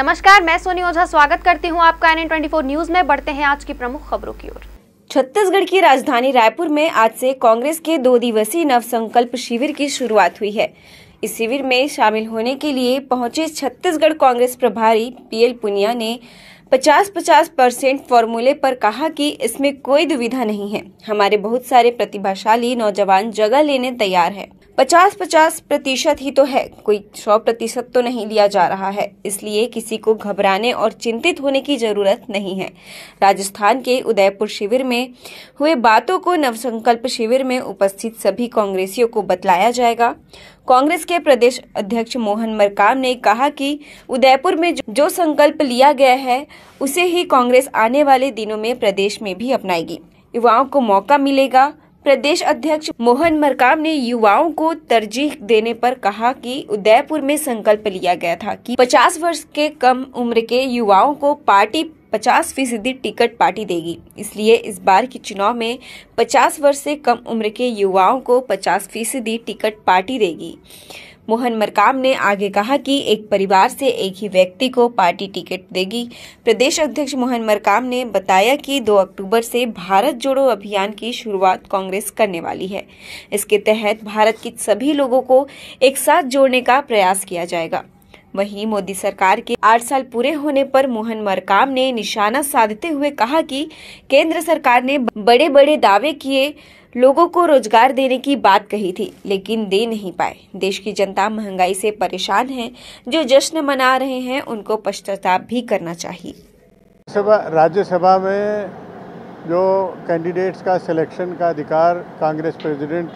नमस्कार, मैं सोनी ओझा स्वागत करती हूं आपका आईएनएन न्यूज में। बढ़ते हैं आज की प्रमुख खबरों की ओर। छत्तीसगढ़ की राजधानी रायपुर में आज से कांग्रेस के 2 दिवसीय नवसंकल्प शिविर की शुरुआत हुई है। इस शिविर में शामिल होने के लिए पहुंचे छत्तीसगढ़ कांग्रेस प्रभारी पीएल पुनिया ने 50-50% फॉर्मूले पर कहा कि इसमें कोई दुविधा नहीं है, हमारे बहुत सारे प्रतिभाशाली नौजवान जगह लेने तैयार हैं। 50-50% ही तो है, कोई 100% तो नहीं लिया जा रहा है, इसलिए किसी को घबराने और चिंतित होने की जरूरत नहीं है। राजस्थान के उदयपुर शिविर में हुए बातों को नवसंकल्प शिविर में उपस्थित सभी कांग्रेसियों को बतलाया जाएगा। कांग्रेस के प्रदेश अध्यक्ष मोहन मरकाम ने कहा कि उदयपुर में जो संकल्प लिया गया है उसे ही कांग्रेस आने वाले दिनों में प्रदेश में भी अपनाएगी, युवाओं को मौका मिलेगा। प्रदेश अध्यक्ष मोहन मरकाम ने युवाओं को तरजीह देने पर कहा कि उदयपुर में संकल्प लिया गया था कि 50 वर्ष के कम उम्र के युवाओं को पार्टी 50% टिकट पार्टी देगी, इसलिए इस बार के चुनाव में 50 वर्ष से कम उम्र के युवाओं को 50% टिकट पार्टी देगी। मोहन मरकाम ने आगे कहा कि एक परिवार से एक ही व्यक्ति को पार्टी टिकट देगी। प्रदेश अध्यक्ष मोहन मरकाम ने बताया कि 2 अक्टूबर से भारत जोड़ो अभियान की शुरुआत कांग्रेस करने वाली है। इसके तहत भारत के सभी लोगों को एक साथ जोड़ने का प्रयास किया जाएगा। वहीं मोदी सरकार के 8 साल पूरे होने पर मोहन मरकाम ने निशाना साधते हुए कहा कि केंद्र सरकार ने बड़े बड़े दावे किए, लोगों को रोजगार देने की बात कही थी, लेकिन दे नहीं पाए। देश की जनता महंगाई से परेशान है, जो जश्न मना रहे हैं उनको पश्चाताप भी करना चाहिए। राज्यसभा में जो कैंडिडेट्स का सिलेक्शन का अधिकार कांग्रेस प्रेसिडेंट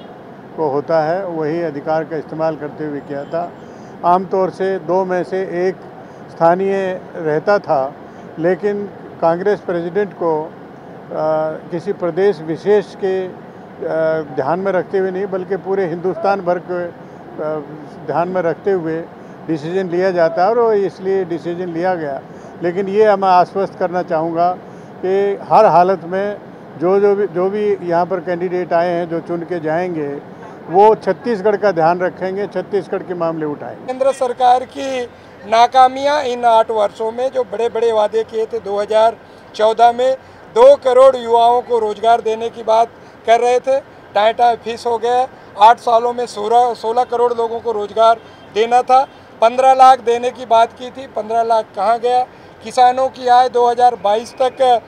को होता है, वही अधिकार का इस्तेमाल करते हुए किया था। आमतौर से 2 में से 1 स्थानीय रहता था, लेकिन कांग्रेस प्रेसिडेंट को किसी प्रदेश विशेष के ध्यान में रखते हुए नहीं, बल्कि पूरे हिंदुस्तान भर के ध्यान में रखते हुए डिसीजन लिया जाता है और इसलिए डिसीजन लिया गया। लेकिन ये मैं आश्वस्त करना चाहूँगा कि हर हालत में जो भी यहाँ पर कैंडिडेट आए हैं, जो चुन के जाएंगे, वो छत्तीसगढ़ का ध्यान रखेंगे, छत्तीसगढ़ के मामले उठाएंगे। केंद्र सरकार की नाकामियाँ इन 8 वर्षों में, जो बड़े बड़े वादे किए थे 2014 में 2 करोड़ युवाओं को रोजगार देने की बात कर रहे थे, टाइटा फीस हो गया। 8 सालों में 16 करोड़ लोगों को रोजगार देना था, 15 लाख देने की बात की थी, 15 लाख कहाँ गया। किसानों की आय 2022 तक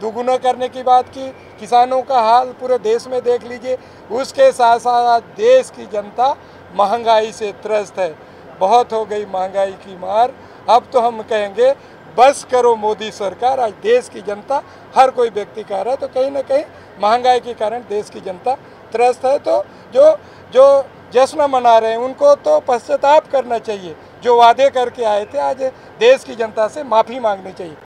दुगुना करने की बात की, किसानों का हाल पूरे देश में देख लीजिए। उसके साथ साथ देश की जनता महंगाई से त्रस्त है, बहुत हो गई महंगाई की मार। अब तो हम कहेंगे बस करो मोदी सरकार। आज देश की जनता, हर कोई व्यक्ति कह रहा है, तो कहीं ना कहीं महंगाई के कारण देश की जनता त्रस्त है। तो जो जश्न मना रहे हैं उनको तो पश्चाताप करना चाहिए, जो वादे करके आए थे आज देश की जनता से माफ़ी मांगनी चाहिए।